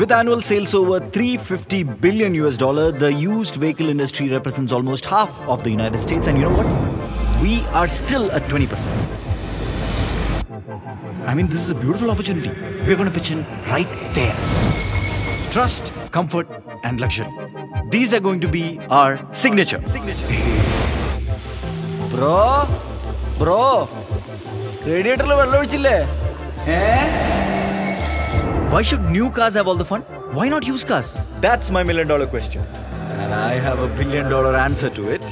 With annual sales over $350 billion, the used vehicle industry represents almost half of the United States, and you know what? We are still at 20%. I mean, this is a beautiful opportunity. We're going to pitch in right there. Trust, comfort, and luxury. These are going to be our signature. Bro, radiator lo vallu vichille. Why should new cars have all the fun? Why not used cars? That's my $1 million question. And I have a $1 billion answer to it.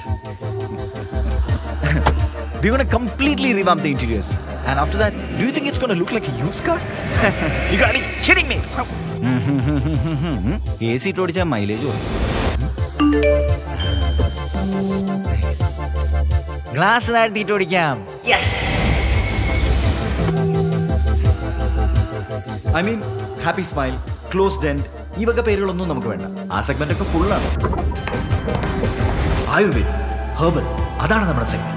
We're going to completely revamp the interiors. And after that, do you think it's going to look like a used car? You gotta be kidding me! AC todicha mileage. Nice. Glass and the todicam. Yes! I mean, happy smile, closed dent. These are the names we don't have. This segment is full. Ayurveda, herbal, that's our segment.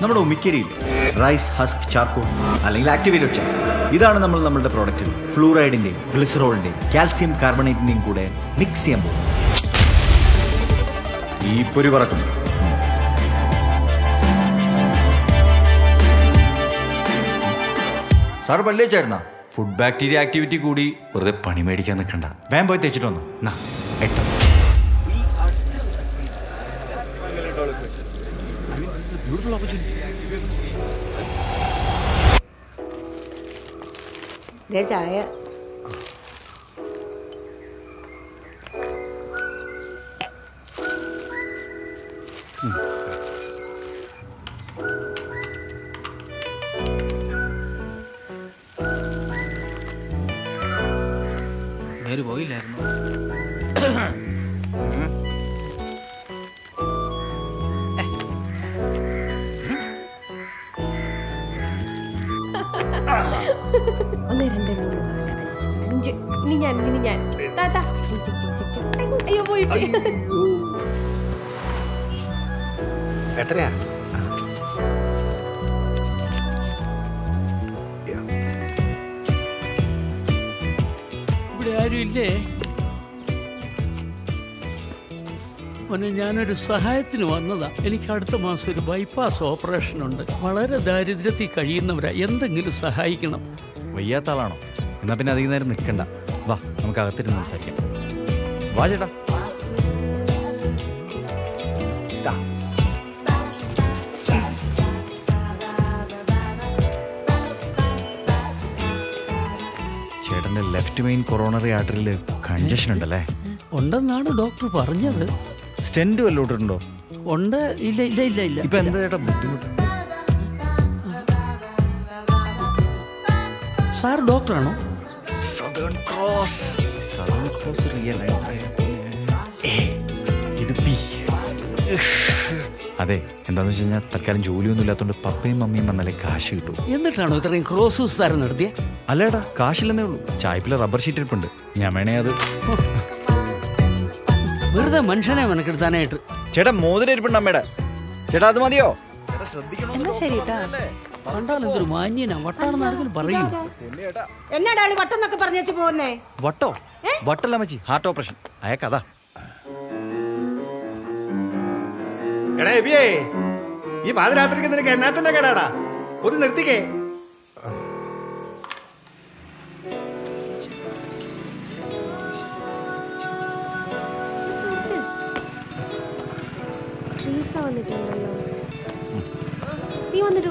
We have Mikiri, rice, husk, charcoal, and activated charcoal. This is our product. Fluoride, glycerol, calcium carbonate, mixium. This is our product. Sir, but let's go. Food bacteria activity good. Or the pani medica na khanda. Vam boy teach it on. Na, etta. We are still. That's my $1 million question. I mean, this is a beautiful opportunity. Let's go. Ini nyan. Tata. Ayo boy. Etre ya? Ya. Udah ada ille. Mana nyan ada sahayatin wanda. Ini kadang masuk ke bypass operation unda. Malah ada dari driti kajian nambah. Yang tenggelu sahaya kena. Wajah talano. Kenapa ni ada yang nak kena? Wah, kami kagak terima saja. Wajar tak? Dah. Ceritanya left main coronary artery le congestion ada lah. Onda, nado doktor paranya tu. Stent dua loader ndo. Onda, illa. Ipa anda ada betul. Sar doktor ano? Southern Cross real இது B. അതെ എന്താന്ന് വെച്ച് കഴിഞ്ഞാൽ തൽക്കാലം ജോലിയൊന്നും ഇല്ലാത്തതുകൊണ്ട് പപ്പയും മമ്മിയും വന്നാലേ കാശ് കിട്ടൂ. എന്നിട്ടാണോ ഇത്രയും ക്രോസ് സാറ് നടത്തിയ? അല്ലേടാ കാശില്ലെന്നേ ഉള്ളൂ. ചായപ്പിലെ റബ്ബർ ഷീറ്റ് ഇരിപ്പുണ്ട്. ഞാൻ വേണേ അത് വെറുതെ മനുഷ്യനെ മെനക്കെടുത്താനായിട്ട്. ചേട്ടാ മോതിരം ഇരിപ്പുണ്ട് അമ്മയുടെ. ചേട്ടാ അത് മതിയോ? ചേട്ടാ ശ്രദ്ധിക്കണം. എന്നാ ശരി കേട്ടാ. കണ്ടാലെന്തൊരു മാന്യനാ വട്ടാണെന്ന് ആരെങ്കിലും പറയൂ. എന്നാടാളി വട്ടം എന്നൊക്കെ പറഞ്ഞു പോകുന്നേ? വട്ടോ വട്ടല്ല മച്ചി, ഹാർട്ട് ഓപ്പറേഷൻ ആയ കഥ. എടാ എബിയേ, ഈ പാതിരാത്രിക്ക് നിനക്ക് എന്നാത്തന്നെ കേടാടാ, ഒന്ന് നിർത്തിക്കേ. നീ വന്നിട്ട്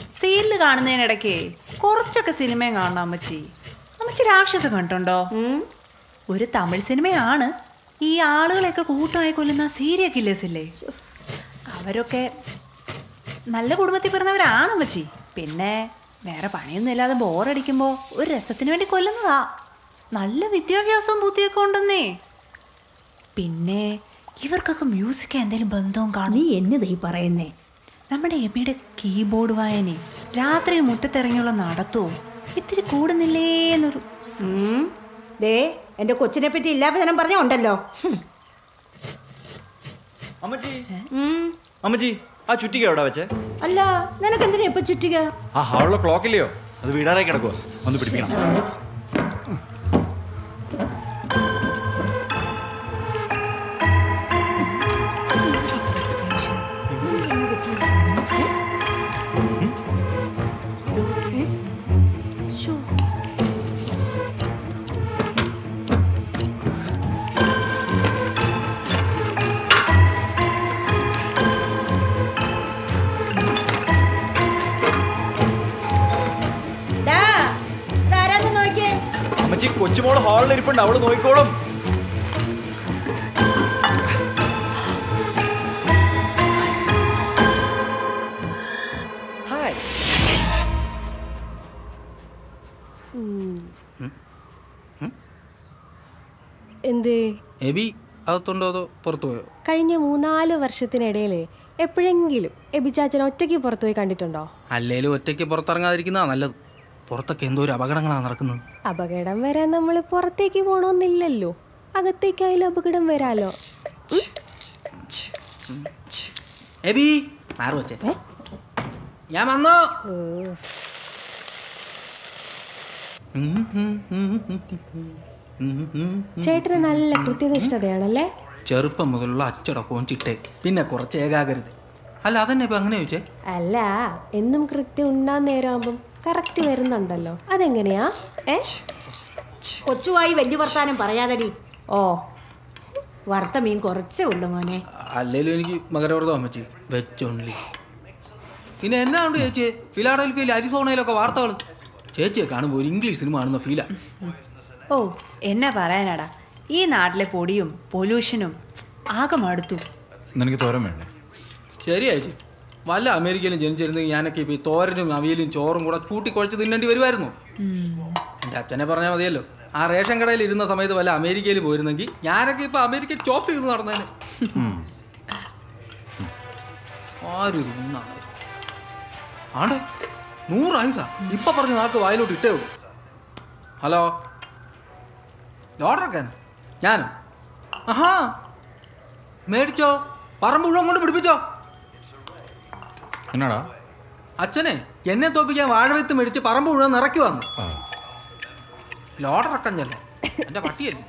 സീരിയൽ കാണുന്നതിനിടയ്ക്ക് കുറച്ചൊക്കെ സിനിമയും കാണണം അമ്മച്ചി. അമ്മച്ചി രാക്ഷസ കണ്ടിട്ടുണ്ടോ? ഒരു തമിഴ് സിനിമയാണ്. ഈ ആളുകളെയൊക്കെ കൂട്ടമായി കൊല്ലുന്ന സീരിയൽ കില്ലേഴ്സില്ലേ, അവരൊക്കെ നല്ല കുടുംബത്തിൽ പിറന്നവരാണ് അമ്മച്ചി. പിന്നെ വേറെ പണിയൊന്നുമില്ലാതെ ബോറടിക്കുമ്പോൾ ഒരു രസത്തിന് വേണ്ടി കൊല്ലുന്നതാ. നല്ല വിദ്യാഭ്യാസവും ബുദ്ധിയൊക്കെ ഉണ്ടെന്നേ. പിന്നെ ഇവർക്കൊക്കെ മ്യൂസിക് എന്തെങ്കിലും ബന്ധവും കാണും. നീ എന്നതായി പറയുന്നേ? നമ്മുടെ എമ്മയുടെ കീബോർഡ് വായനെ, രാത്രി മുറ്റത്തിറങ്ങിയുള്ള നടത്തവും ഇത്തിരി കൂടുന്നില്ലേ എന്നൊരു ദേ. എൻ്റെ കൊച്ചിനെ പറ്റി എല്ലാ വചനം പറഞ്ഞുണ്ടല്ലോ. അല്ല, നിനക്ക് എന്തിനാ ഇപ്പൊ ചുറ്റിക? ക്ലോക്കില്ലയോ, അത് വീടാറായി കിടക്കുക, ഒന്ന് പിടിപ്പിക്കണം. കൊച്ചുമോൾ ഹാളിൽ ഇരിപ്പുണ്ട്, അവള് നോക്കിക്കോളും. കഴിഞ്ഞ 3-4 വർഷത്തിനിടയിൽ എപ്പോഴെങ്കിലും എബി ചാച്ചൻ ഒറ്റയ്ക്ക് പുറത്തുപോയി കണ്ടിട്ടുണ്ടോ? അല്ലേലും ഒറ്റയ്ക്ക് പുറത്തിറങ്ങാതിരിക്കുന്നതാ നല്ലത്. പുറത്തൊക്കെ എന്തോ ഒരു അപകടങ്ങളാണ് നടക്കുന്നത്. അപകടം വരാൻ നമ്മൾ പുറത്തേക്ക് പോകണമെന്നില്ലല്ലോ, അകത്തേക്കായാലും അപകടം വരാലോ. ചേട്ടന് നല്ല കൃത്യനിഷ്ഠതയാണല്ലേ, ചെറുപ്പം മുതലുള്ള അച്ചടക്കവും ചിട്ടേ, പിന്നെ കുറച്ച് ഏകാഗ്രത. അല്ല അതന്നെ ഇപ്പൊ അങ്ങനെ ചോദിച്ചേ. അല്ല, എന്നും കൃത്യം ഉണ്ടാകുന്ന നേരം ആകുമ്പം കറക്റ്റ് വരുന്നുണ്ടല്ലോ, അതെങ്ങനെയാ? കൊച്ചുവായി വലിയ വർത്താനം പറയാതടി. ഓ, വറുത്ത മീൻ കുറച്ചേ ഉള്ളു മോനെ. അല്ലേലും എനിക്ക് മകരവ്രതം വെച്ച് വെച്ചോണ്ടി. പിന്നെ എന്നാ ഉണ്ട് ചേച്ചി, ഫിലാഡൽഫിയയിൽ അരിസോണയിലൊക്കെ വാർത്തകൾ ചേച്ചിയെ കാണുമ്പോൾ ഒരു ഇംഗ്ലീഷ് സിനിമ ആണെന്ന ഫീലാ. ഓ, എന്നാ പറയാനാടാ, ഈ നാട്ടിലെ പൊടിയും പൊല്യൂഷനും ആകെ മടുത്തു. നിനക്ക് തോരൻ വേണ്ടേ? ശരിയായി, വല്ല അമേരിക്കയിലും ജനിച്ചിരുന്നെങ്കിൽ ഞാനൊക്കെ ഇപ്പം ഈ തോരനും അവിയലും ചോറും കൂടെ കൂട്ടിക്കുഴച്ച് തിന്നേണ്ടി വരുമായിരുന്നു. എൻ്റെ അച്ഛനെ പറഞ്ഞാൽ മതിയല്ലോ, ആ റേഷൻ കടയിൽ ഇരുന്ന സമയത്ത് വല്ല അമേരിക്കയിൽ പോയിരുന്നെങ്കിൽ ഞാനൊക്കെ ഇപ്പം അമേരിക്ക ചോപ്പ് ചെയ്ത് നടന്നേനെ. ആരും ആണ്ടേ 100 അഹിംസ ഇപ്പം പറഞ്ഞ് നാക്ക് വായിലോട്ട് ഇട്ടേ ഉള്ളൂ. ഹലോ, ലോഡറക്കാനോ ഞാനോ? ആഹാ, മേടിച്ചോ, പറമ്പുഴുവൻ കൊണ്ട് പിടിപ്പിച്ചോ. എന്നാടാ അച്ഛനെ, എന്നെ തോപ്പിക്കാൻ വാഴവെത്ത് മേടിച്ച് പറമ്പ് മുഴുവൻ നിറക്കി വന്നു. ലോഡറക്കം ചെല്ലേ എൻ്റെ പട്ടിയല്ലേ.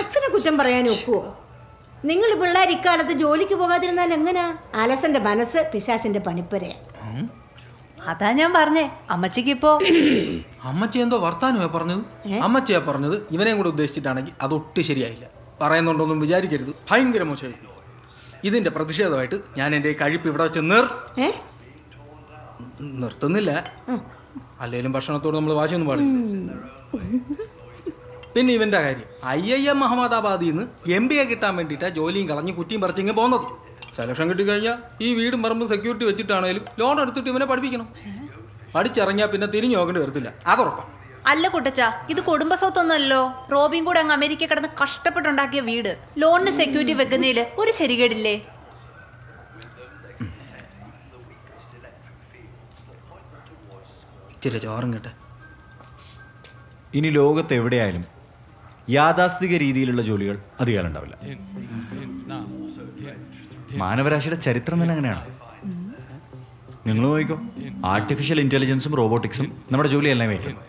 അച്ഛനെ കുറ്റം പറയാൻ ഒക്കുവോ? നിങ്ങൾ പിള്ളേർ ഇക്കാലത്ത് ജോലിക്ക് പോകാതിരുന്നാൽ എങ്ങനാ? അലസന്റെ മനസ്സ് പിശാചിന്റെ പണിപ്പുരയാ. അതാ ഞാൻ പറഞ്ഞേ അമ്മച്ചിക്കിപ്പോ. അമ്മച്ചി എന്തോ വർത്താനോ പറഞ്ഞത്? അമ്മച്ചിയാ പറഞ്ഞത്. ഇവനെയും കൂടെ ഉദ്ദേശിച്ചിട്ടാണെങ്കിൽ അതൊട്ടും ശരിയായില്ല. പറയുന്നുണ്ടോന്നും വിചാരിക്കരുത്, ഭയങ്കര മോശമായി. ഇതിന്റെ പ്രതിഷേധമായിട്ട് ഞാൻ എൻ്റെ കഴിപ്പ് ഇവിടെ വെച്ച് നിർത്തുന്നില്ല. അല്ലെങ്കിലും ഭക്ഷണത്തോട് നമ്മൾ വാശിയൊന്നും പാടില്ല. പിന്നെ ഇവന്റെ കാര്യം, IIM അഹമ്മദാബാദിൽ നിന്ന് MBA കിട്ടാൻ വേണ്ടിയിട്ടാ ജോലിയും കളഞ്ഞ് കുറ്റിയും പറിച്ചിങ്ങ് പോകുന്നത്. സെലക്ഷൻ കിട്ടിക്കഴിഞ്ഞാൽ ഈ വീടും പറമ്പും സെക്യൂരിറ്റി വെച്ചിട്ടാണെങ്കിലും ലോൺ എടുത്തിട്ട് ഇവനെ പഠിപ്പിക്കണം. പഠിച്ചിറങ്ങിയാൽ പിന്നെ തിരിഞ്ഞു നോക്കേണ്ടി വരത്തില്ല, അതുറപ്പാണ്. അല്ല കുട്ടച്ചാ, ഇത് കുടുംബ സ്വത്തൊന്നുമല്ലോ. റോബിയും കൂടെ അങ്ങ് അമേരിക്ക കിടന്ന് കഷ്ടപ്പെട്ടുണ്ടാക്കിയ വീട് ലോണിന് സെക്യൂരിറ്റി വെക്കുന്നതില് ഒരു ശരികേടില്ലേ? ഇനി ലോകത്ത് എവിടെയായാലും യാഥാസ്ഥിതിക രീതിയിലുള്ള ജോലികൾ അധികാരം ഉണ്ടാവില്ല. മാനവരാശിയുടെ ചരിത്രം തന്നെ അങ്ങനെയാണ്. നിങ്ങൾ നോക്കിക്കോ, ആർട്ടിഫിഷ്യൽ ഇന്റലിജൻസും റോബോട്ടിക്സും നമ്മുടെ ജോലിയെല്ലാം ഏറ്റെടുക്കും.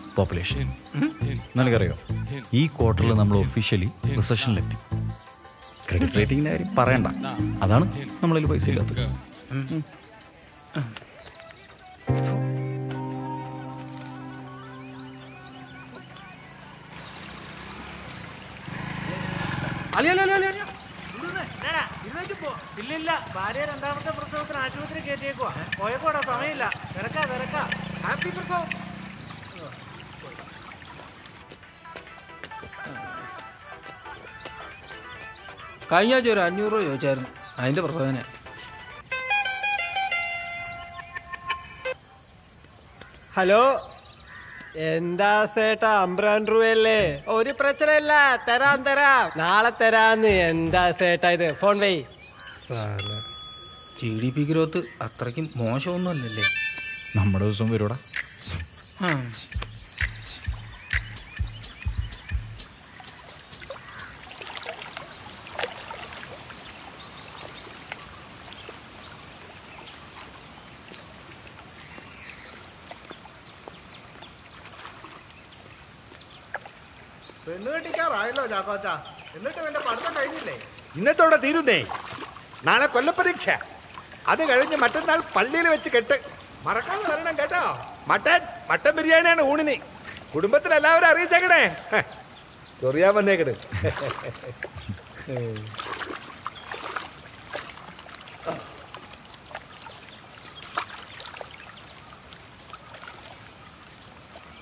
പോപ്പുലേഷൻ. നിങ്ങൾക്കറിയോ, ഈ ക്വാർട്ടറിൽ നമ്മൾ ഒഫീഷ്യലി റിസഷനിലെത്തി. ക്രെഡിറ്റ് റേറ്റിംഗിൻ്റെ കാര്യം പറയണ്ട, അതാണ് നമ്മളിൽ പൈസ ഇല്ലാത്തത്. I Hello? Enda seta Ambran Ruele. Oh, the Pracharella, Tarantara, Nala Tarani, Enda seta, the phone way. Sala GDP growth, attracting Mosho no Lily. Numbers on Viroda. Jacocha, and let him in the part of the day. You know, the Tiru day. Nana Colaparicha. Other than the maternal Palil, which get Maracana and get out. Matan, Matamirian and Udini. Couldn't better allow a race again. So we have a negative.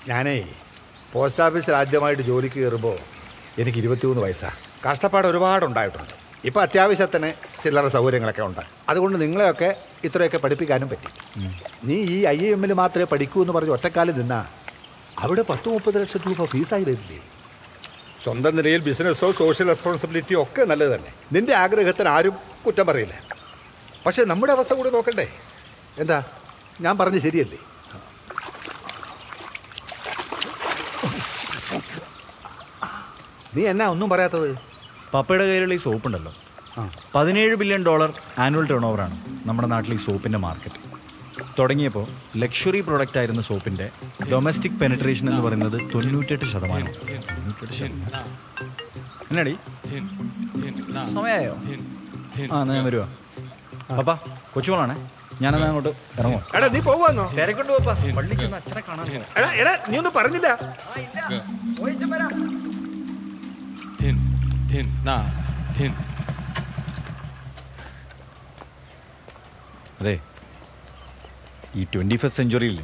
Yanni, post office Rajamai to Jori Kirbo. I am going to go to the house. I am going to go to the house. I am going to go to the house. I am going to go to the house. I am going to go to the Now, no barato. Papa is open. $17 billion annual turnover. Number not least soap in the market. Todingapo, luxury product in the soap in there. Domestic penetration is another 28 Shadaman. Nadi? Papa, Cochulana, Yanana, and a deep over. Very good. New Paranilla. Thin, nah, thin. Hey, this 21st century,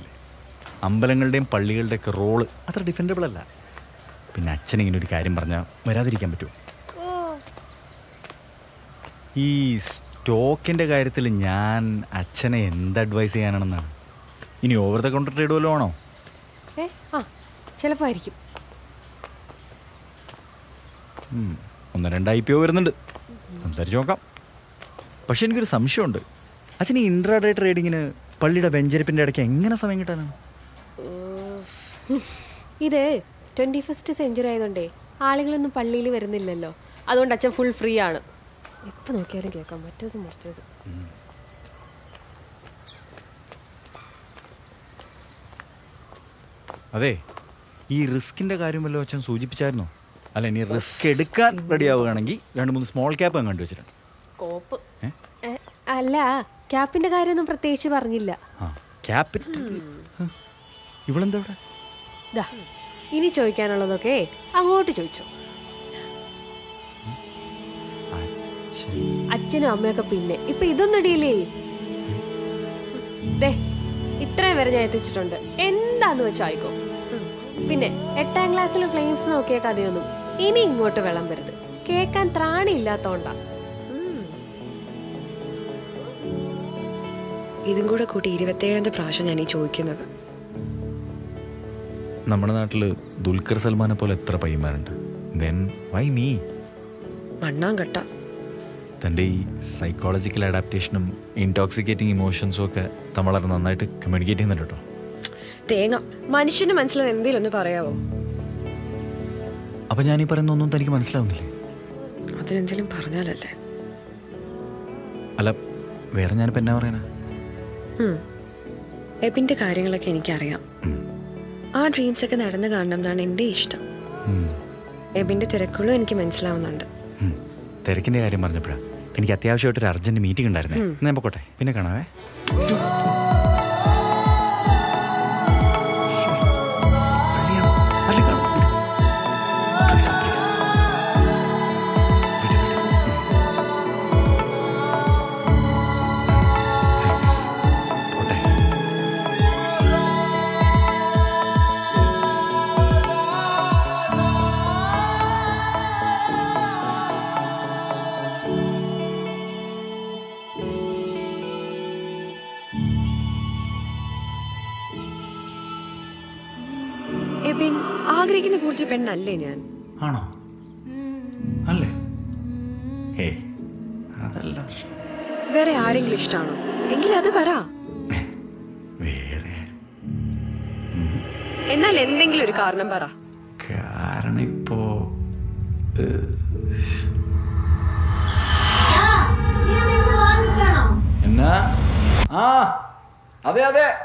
Ambalangal and Palligal take a role that's defendable. Pinaching into the Kairim Barna, where are they coming to? He's talking to Gairatil in Yan, Achene, and that advice. In you over the counter trade alone? Eh, ah, Chelapari. On the end, I pay over the Samsarjoka. Passion gives some shund. Actually, intraday trading in a Pallida Venture Pinder King and a summing at either 21st century on day. Allegal and the Palli were in the Lello. I don't touch a full free yarn. Are they? He risked in the Garimaloch and Suji Picharno. I'll need a skid cut, ready over and small cap and do it. Cop Allah, cap in the guy in the Pratesh Varnilla. Cap it? You wouldn't do that? Any choice can allow the cake. I'm going to choice. Achina make a pin. If you don't delay, it traversed under. End that no chico. Pinne, at Tanglass of Flames, no cake. Any motor velambert. Cake and Trani la Tonda. Even go to Kutiri with and the Prussian any choke in other. Namanatl Dulkar Salmanapoletra payment. Then why me? Madnangata. Thanday psychological adaptation, intoxicating emotions, okay, Tamalarana night communicating the letter. Tenga, Manishin and Mansla and Dil on the Pareo. Apajani Parano Tari Manslowly. Other than Silim Parnell. Alap, where an Penarena? A pint a carrying like any carrier. Our dreams second at the Gandam than in Dished. A pint a terraculo and Kimenslawn under. Terrakin Ari Marnabra. Then Katia showed her urgent meeting under them. Nebocota, Pinacana. Please, please. Sabin, agreeing the poultry pen alien. Ano? Alle? Hey, other lunch. Very hard English town. Engil other para. Very. In a lending luricar number. Carnipo. Ah, are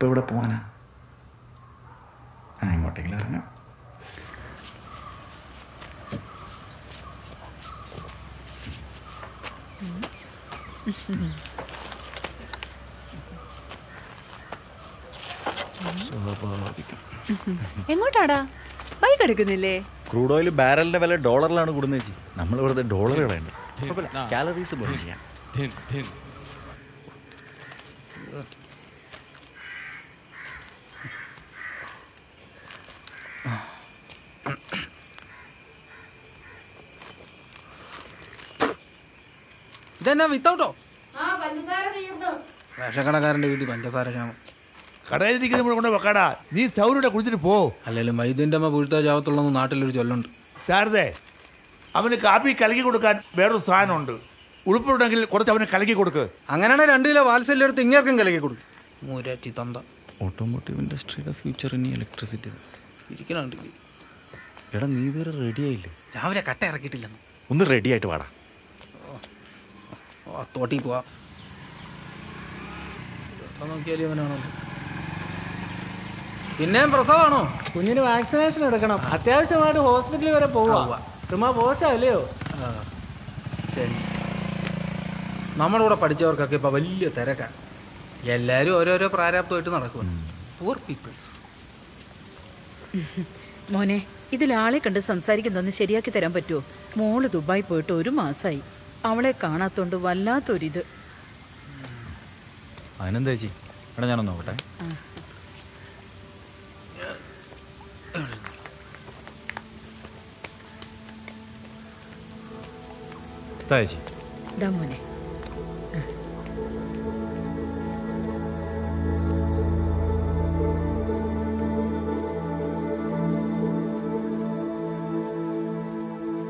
Pona. I'm not a glamour. Emotada. Why could you delay? Crude oil barrel level a dollar and good energy. Number over the dollar event. Calories about it. Then I'm without it. I'm going to go to the house. I'm going to go to the house. I'm going to go to the house. I thought it was a name for someone who needed vaccination. I tell someone to hospital or a power. Come up, what's I live? Mamma or a particular capability. Yellow or a prior to it. Poor people. Mone, it is all under some side than the Sheria Kitarampetu. More to buy Porto Masai. I can't do it. I can't do it. I can't do it. I can't do it.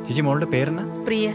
I can't do it. Did you get a name? Priya.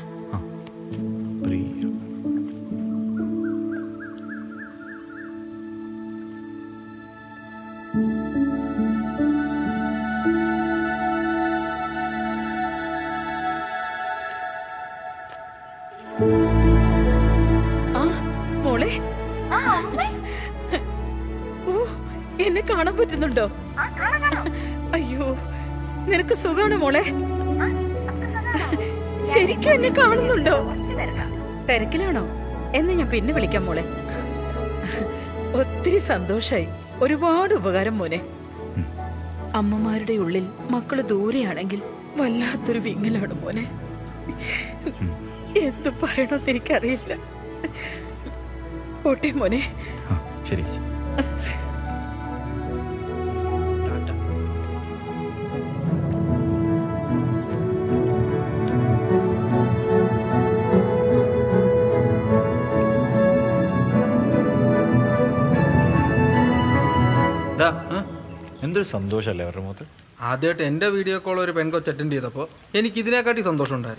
Terkilano, and then you pin the Vilicamole. Othri Sandoshai, or a word of Bagaramone. Amma married a little Makaduri Anangil, Valla to Wingle out of money. If the pirate of the carriage, what a money. Sandosh Levermother. Are there tender video call or a penco chattendi the po? Any kidnapped is on the Sunday.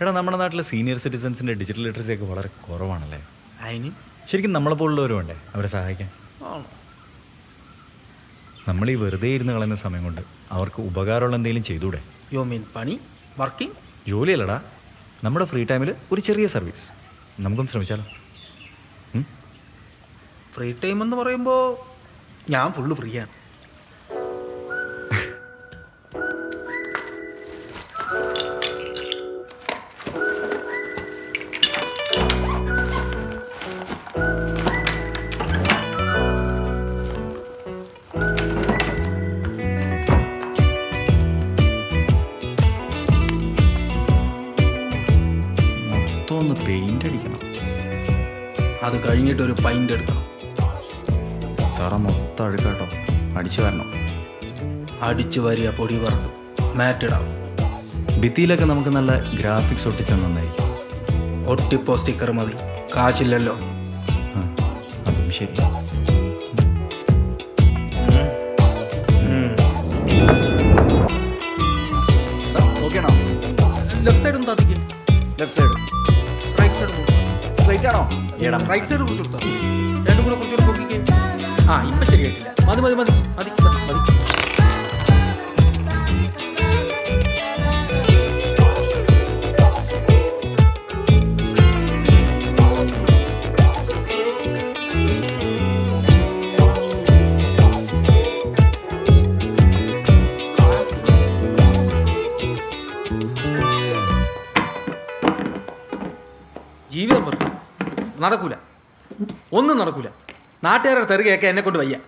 At a number of senior citizens in a digital literacy over a corowan. I mean, she can number pull over one day. I was a hike. Namely were they in the Lana Samangunda. Our Ubagaro and the Linchidude. You mean Pani? Working? Julia Lada. Number of free time, Uricheria service. Namgum Sramichala. Free time on the rainbow. I'm full of Rian. On the paint, I'm going to a pint. Adichivarno Adichivaria Podi work, matted up. Bithila Kanamakana graphics or Tichananai. Ottipo sticker mother, Kachilello. right side of the two. Then you put your cookie. Ah, you must get it. Narakula. One Narakula. Not a Targa can go to Vaya.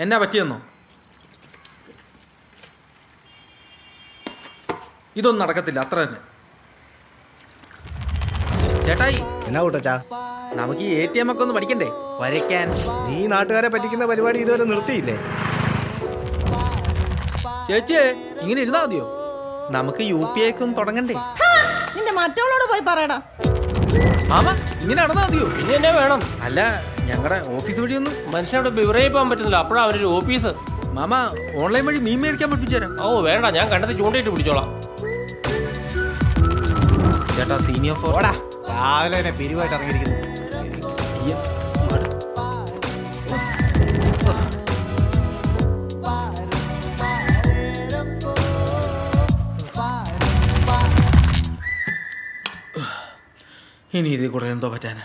And never Tierno. You don't Narakatilla Tran. Jetai, now Taja. Namaki, ATM on the Vatican Day. Where I can. He not a particular very good on the day. Jeche, you need audio. Namaki, you pay con Torangande. Ha! In the Matolo by Parada. Mama, you never know. Allah, younger office with you. Mansion to be brave on the opera or office. Mama, only my meme came up to Oh, where are young under the Jonah to Bujola? That a senior for what? I'll let a period at I need to go to the hotel.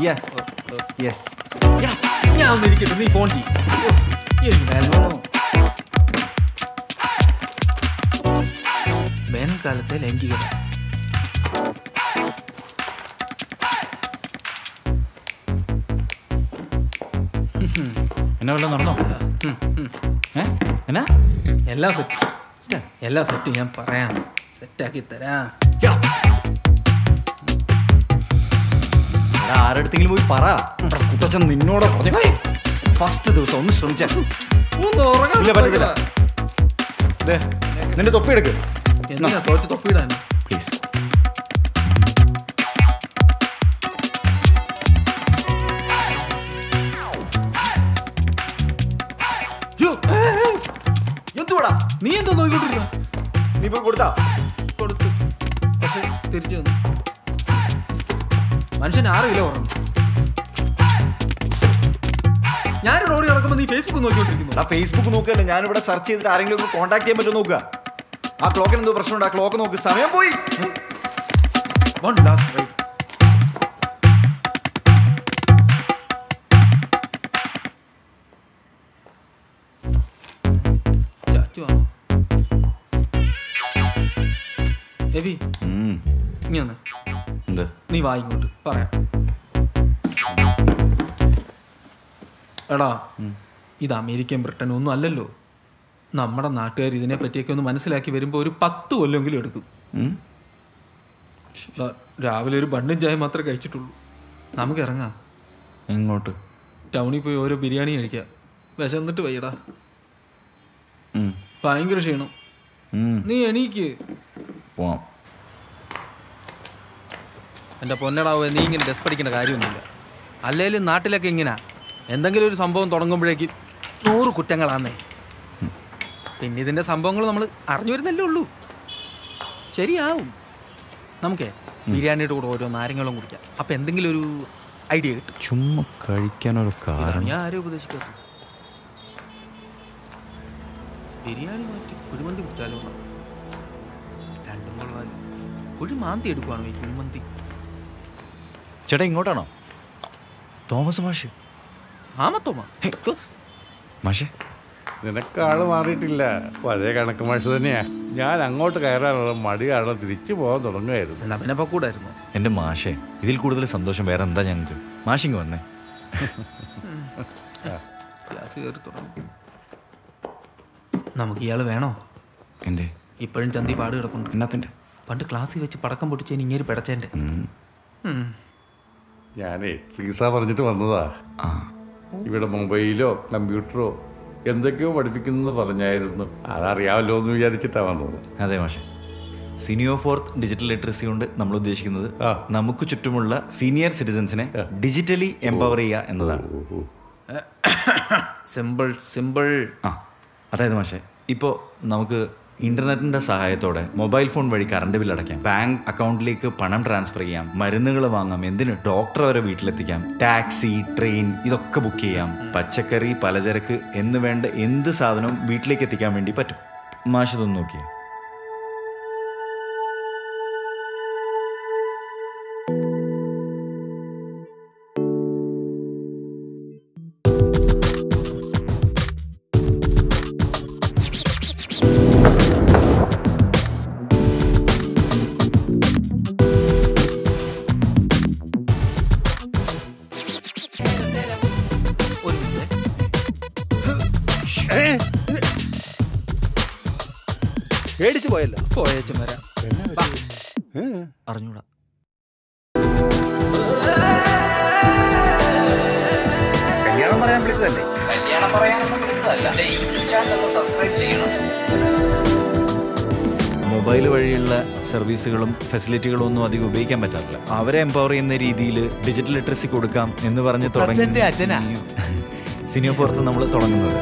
Yes. Yes. Yeah. I'm going to get phone. Men kalate lengiya. Enna vella nadano? Eh? Enna? Ella set. Ella set yan parayam. Set aaki tharam. I don't think we para. First, do some strong chef. Please. You do that. You don't know you do that. Mansion are you? Yar road Facebook no Facebook no can and search it are you contact him at Noga. A clock and the person at clock no Samia boy. One last right. Maybe. You can't do it. This is American Britain. We have to do this. We have to do this. And upon now, when you desperate in a garden, I lay not like Ingina, and then get some bone to break it. No, Kutangalane. In the Sambong, are you in the Lulu? Cherry out. Namke, Miriani to order marrying along with a pending idea. Chum Karikan or car. Miriani could want to tell you. Tandem could you mount the Dukan? What Thomas Mashi. Thomas. Hey, Mashi. Then a car married till a commercial near. I'm not a Maria to reach you all the long way. And I'm never good at it. And the Mashi. He'll go to the Sandosham and the young. Mashing on there. Namaki Alavano. Ende. Ippalin Chandi paadu rakun. Nothing. Pandu classy vechi parakam potti cheni ingeri pedachende. Yaane visa paranjittu vandada. Ivide mobile computer endekko padipikkunnu paranjayirunnu. Ad ariyavalo ennu vicharichitta vandada. Adhe mashe. Senior fourth digital literacy und nammal udheshikkunnathu. Namukku chuttummulla senior citizens ne digitally empower cheya ennadanu. Symbol. അതായത് മാഷേ ഇപ്പോൾ നമുക്ക് ഇന്റർനെറ്റിന്റെ സഹായത്തോടെ mobile phone വഴി current bill അടയ്ക്കാം bank അക്കൗണ്ടിലേക്ക് പണം ട്രാൻസ്ഫർ ചെയ്യാം മരുന്നുകൾ വാങ്ങാം എന്തിന് ഡോക്ടറെ വരെ വീട്ടിലെത്തിക്കാം ടാക്സി ട്രെയിൻ ഇതൊക്കെ ബുക്ക് ചെയ്യാം പച്ചക്കറി പലചരക്ക് എന്ന് വേണ്ട എന്ത് സാധനവും വീട്ടിലേക്ക് എത്തിക്കാൻ വേണ്ടി പറ്റും മാഷ് ഇതൊന്ന് നോക്കിയ മൊബൈൽ വഴിയുള്ള സർവീസുകളും ഫെസിലിറ്റികളും ഒന്നും അധികം ഉപയോഗിക്കാൻ പറ്റാറില്ല അവരെ എംപവർ ചെയ്യുന്ന രീതിയിൽ ഡിജിറ്റൽ ലിറ്ററസി കൊടുക്കാം എന്ന് പറഞ്ഞ് തുടങ്ങി സീനിയർ ഫോർത്ത് നമ്മൾ തുടങ്ങുന്നത്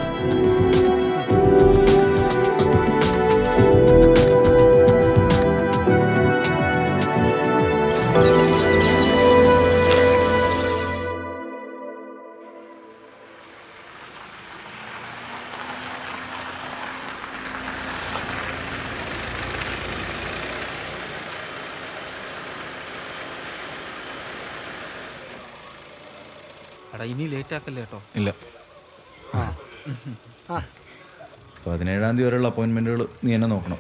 ഇനി ലേറ്റ് ആക്കല്ലേ കേട്ടോ ഇല്ല 17ാം തീയതി വരെയുള്ള അപ്പോയിന്റ്മെന്റുകൾ നീ എന്നെ നോക്കണം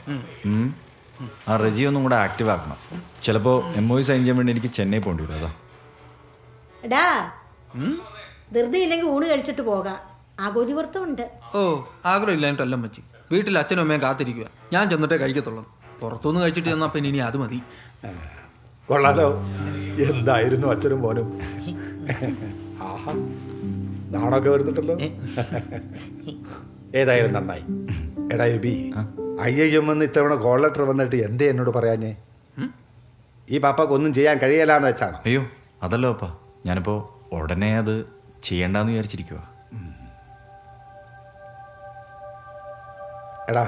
ആ റെജി ഒന്നും കൂടെ ആക്റ്റീവ് ആക്കണം ചിലപ്പോൾ എംഒയു സൈൻ ചെയ്യാൻ വേണ്ടി എനിക്ക് ചെന്നൈ പോകേണ്ടി വരും അതാ എടാ ധൃതി ഇല്ലെങ്കിൽ ഊണ് കഴിച്ചിട്ട് പോകാം ആഗോരി വർത്തമുണ്ട് ഓ ആഗ്രഹം ഇല്ലായിട്ട് അല്ല മച്ചി വീട്ടിൽ അച്ഛനും അമ്മയും കാത്തിരിക്കുക ഞാൻ ചെന്നിട്ടേ കഴിക്കത്തുള്ളൂ പുറത്തുനിന്ന് കഴിച്ചിട്ട് ചെന്നാൽ പിന്നെ ഇനി അത് മതി കൊള്ളാലോ എന്തായിരുന്നു അച്ഛനും മോനും നാണൊക്കെ വരുന്നുണ്ടല്ലോ ഏതായാലും നന്നായി എടാ ബി IIM ഇത്തവണ കോൾ ലെറ്റർ വന്നിട്ട് എന്തേ എന്നോട് പറയാഞ്ഞേ ഈ പാപ്പാക്ക് ഒന്നും ചെയ്യാൻ കഴിയലാന്ന് വെച്ചാണ് അയ്യോ അതല്ലോ പാപ്പാ ഞാനിപ്പോൾ ഉടനെ അത് ചെയ്യണ്ടെന്ന് വിചാരിച്ചിരിക്കുക എടാ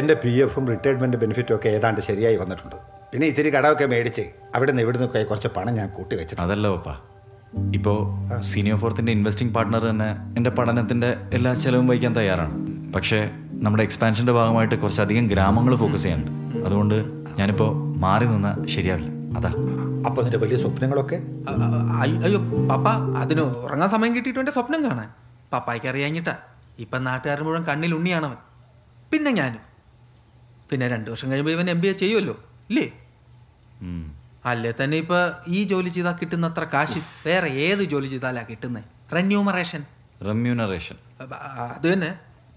എൻ്റെ PF ഉം റിട്ടയർമെൻറ്റ് ബെനിഫിറ്റും ഒക്കെ ഏതാണ്ട് ശരിയായി വന്നിട്ടുണ്ട് പിന്നെ ഇത്തിരി കടമൊക്കെ മേടിച്ച് അവിടെ നിന്ന് ഇവിടെ നിന്നൊക്കെ കുറച്ച് പണം ഞാൻ കൂട്ടി വെച്ചു അതല്ലോ പാപ്പാ ഇപ്പോൾ സീനിയർ ഫോർത്തിൻ്റെ ഇൻവെസ്റ്റിംഗ് പാർട്ട്ണർ തന്നെ എൻ്റെ പഠനത്തിൻ്റെ എല്ലാ ചിലവും വഹിക്കാൻ തയ്യാറാണ് പക്ഷേ നമ്മുടെ എക്സ്പാൻഷൻ്റെ ഭാഗമായിട്ട് കുറച്ചധികം ഗ്രാമങ്ങൾ ഫോക്കസ് ചെയ്യാനുണ്ട് അതുകൊണ്ട് ഞാനിപ്പോൾ മാറി നിന്നാൽ ശരിയാവില്ല അതാ അപ്പോൾ അതിൻ്റെ വലിയ സ്വപ്നങ്ങളൊക്കെ അയ്യോ പപ്പ അതിന് ഉറങ്ങാൻ സമയം കിട്ടിയിട്ട് എൻ്റെ സ്വപ്നം കാണാൻ പപ്പായ്ക്ക് അറിയാഞ്ഞിട്ടാ ഇപ്പം നാട്ടുകാർ മുഴുവൻ കണ്ണിൽ ഉണ്ണിയാണവൻ പിന്നെ ഞാനും പിന്നെ 2 വർഷം കഴിയുമ്പോൾ ഇവൻ MBA ചെയ്യുമല്ലോ ഇല്ലേ അല്ലേ തന്നെ ഇപ്പൊ ഈ ജോലി ചെയ്താൽ കിട്ടുന്ന അത്ര കാശ് വേറെ ഏത് ജോലി ചെയ്താലാ കിട്ടുന്നത് റെമ്യൂണറേഷൻ അത് തന്നെ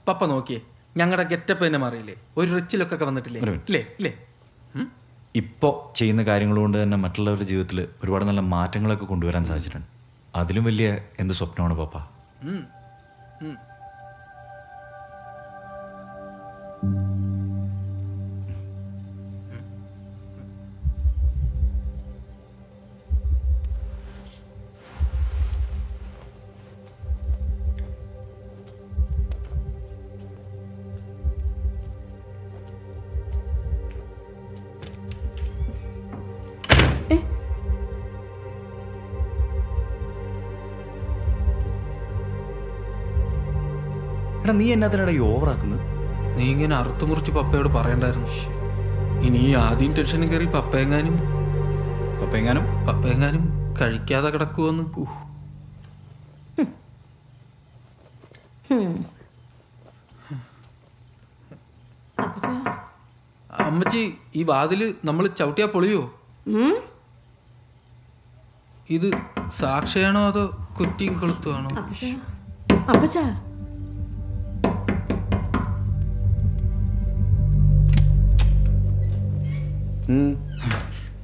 പപ്പ നോക്കിയേ ഞങ്ങളുടെ ഗെറ്റപ്പ് തന്നെ മാറിയില്ലേ ഒരു റിച്ച് ലുക്കൊക്കെ വന്നിട്ടില്ലേ ഇല്ലേ ഇല്ലേ ഇപ്പോൾ ചെയ്യുന്ന കാര്യങ്ങൾ കൊണ്ട് തന്നെ മറ്റുള്ളവരുടെ ജീവിതത്തിൽ ഒരുപാട് നല്ല മാറ്റങ്ങളൊക്കെ കൊണ്ടുവരാൻ സാധിച്ചിട്ടുണ്ട് അതിലും വലിയ എന്ത് സ്വപ്നമാണ് പപ്പ നീ എന്നാത്തിനടാ ഈ ഓവറാക്കുന്നത് നീ ഇങ്ങനെ അറുത്തുമുറിച്ച് പപ്പയോട് പറയണ്ടായിരുന്നു ഇനി ആദ്യം ടെൻഷനും കയറി പപ്പയെങ്ങാനും കഴിക്കാതെ കിടക്കുമെന്ന് അമ്മച്ചി ഈ വാതില് നമ്മൾ ചവിട്ടിയാ പൊളിയോ ഇത് സാക്ഷിയാണോ അതോ കുറ്റിയും കൊളുത്തുവാണോ അപ്പച്ചാ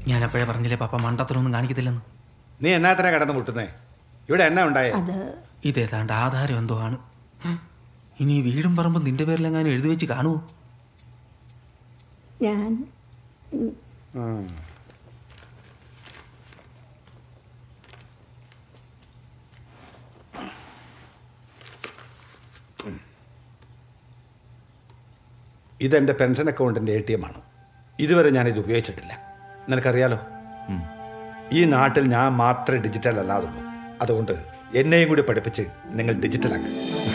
ഞാനപ്പോഴേ പറഞ്ഞില്ലേ പാപ്പ മണ്ടത്തിലൊന്നും കാണിക്കത്തില്ലെന്ന്. നീ എന്നാത്തിനാ കിടന്ന് മുട്ടുന്നേ? ഇവിടെ എന്നാ ഉണ്ടായ? ഇതേതാണ്ട് ആധാരം എന്തോ ആണ്. ഇനി വീടും പറമ്പ് നിന്റെ പേരിലെങ്ങാനും എഴുതി വെച്ച് കാണുമോ? ഞാൻ ഇതെൻ്റെ പെൻഷൻ അക്കൗണ്ടിൻ്റെ ATM ആണ്. ഇതുവരെ ഞാനിത് ഉപയോഗിച്ചിട്ടില്ല. നിനക്കറിയാലോ, ഈ നാട്ടിൽ ഞാൻ മാത്രമേ ഡിജിറ്റൽ അല്ലാതുള്ളൂ. അതുകൊണ്ട് എന്നെയും കൂടി പഠിപ്പിച്ച് നിങ്ങൾ ഡിജിറ്റലാക്കുക.